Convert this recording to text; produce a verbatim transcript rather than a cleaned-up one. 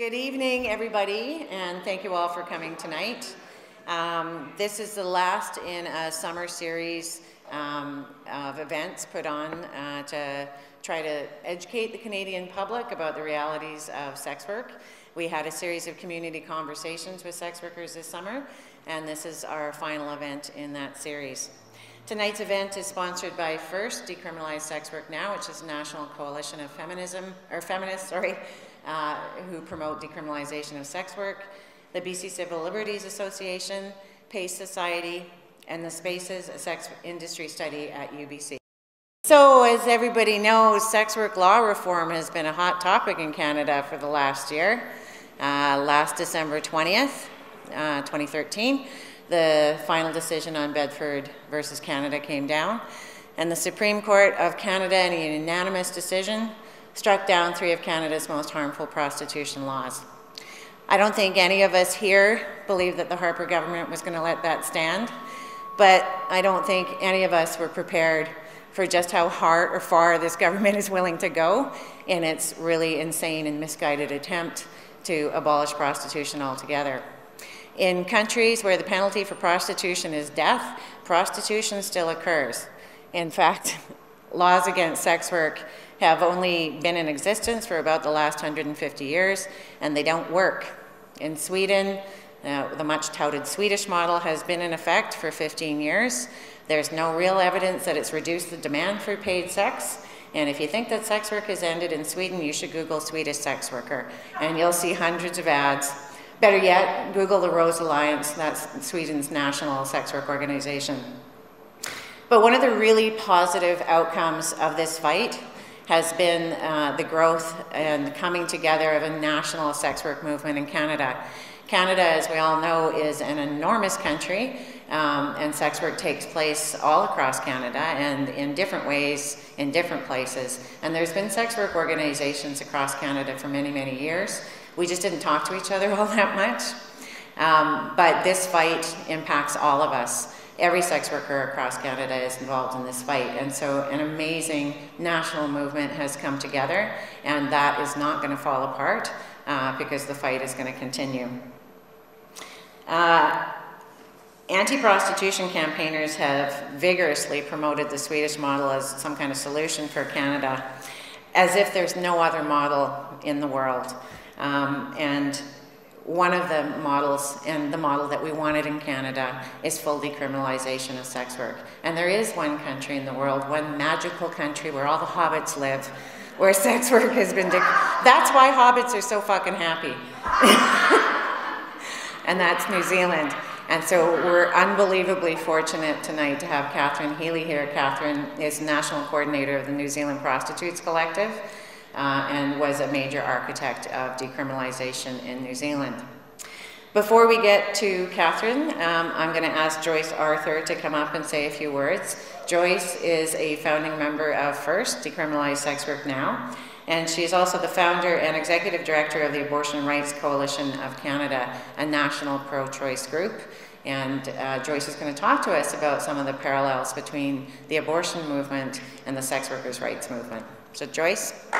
Good evening, everybody, and thank you all for coming tonight. Um, this is the last in a summer series um, of events put on uh, to try to educate the Canadian public about the realities of sex work. We had a series of community conversations with sex workers this summer, and this is our final event in that series. Tonight's event is sponsored by FIRST Decriminalize Sex Work Now, which is a national coalition of feminism or feminists, sorry, uh, who promote decriminalization of sex work, the B C Civil Liberties Association, PACE Society, and the SPACES Sex Industry Study at U B C. So, as everybody knows, sex work law reform has been a hot topic in Canada for the last year. Uh, last December twentieth, uh, twenty thirteen. The final decision on Bedford versus Canada came down, and the Supreme Court of Canada, in a unanimous decision, struck down three of Canada's most harmful prostitution laws. I don't think any of us here believed that the Harper government was going to let that stand, but I don't think any of us were prepared for just how hard or far this government is willing to go in its really insane and misguided attempt to abolish prostitution altogether. In countries where the penalty for prostitution is death, prostitution still occurs. In fact, laws against sex work have only been in existence for about the last one hundred fifty years, and they don't work. In Sweden, uh, the much touted Swedish model has been in effect for fifteen years. There's no real evidence that it's reduced the demand for paid sex. And if you think that sex work has ended in Sweden, you should Google Swedish sex worker, and you'll see hundreds of ads. Better yet, Google the Rose Alliance, that's Sweden's national sex work organization. But one of the really positive outcomes of this fight has been uh, the growth and coming together of a national sex work movement in Canada. Canada, as we all know, is an enormous country, um, and sex work takes place all across Canada and in different ways, in different places. And there's been sex work organizations across Canada for many, many years. We just didn't talk to each other all that much. Um, but this fight impacts all of us. Every sex worker across Canada is involved in this fight. And so an amazing national movement has come together, and that is not going to fall apart uh, because the fight is going to continue. Uh, Anti-prostitution campaigners have vigorously promoted the Swedish model as some kind of solution for Canada, as if there's no other model in the world. Um, and one of the models, and the model that we wanted in Canada, is full decriminalization of sex work. And there is one country in the world, one magical country where all the hobbits live, where sex work has been... That's why hobbits are so fucking happy. And that's New Zealand. And so we're unbelievably fortunate tonight to have Catherine Healey here. Catherine is national coordinator of the New Zealand Prostitutes Collective. Uh, and was a major architect of decriminalization in New Zealand. Before we get to Catherine, um, I'm going to ask Joyce Arthur to come up and say a few words. Joyce is a founding member of FIRST Decriminalize Sex Work Now, and she's also the founder and executive director of the Abortion Rights Coalition of Canada, a national pro-choice group. And uh, Joyce is going to talk to us about some of the parallels between the abortion movement and the sex workers' rights movement. So, Joyce.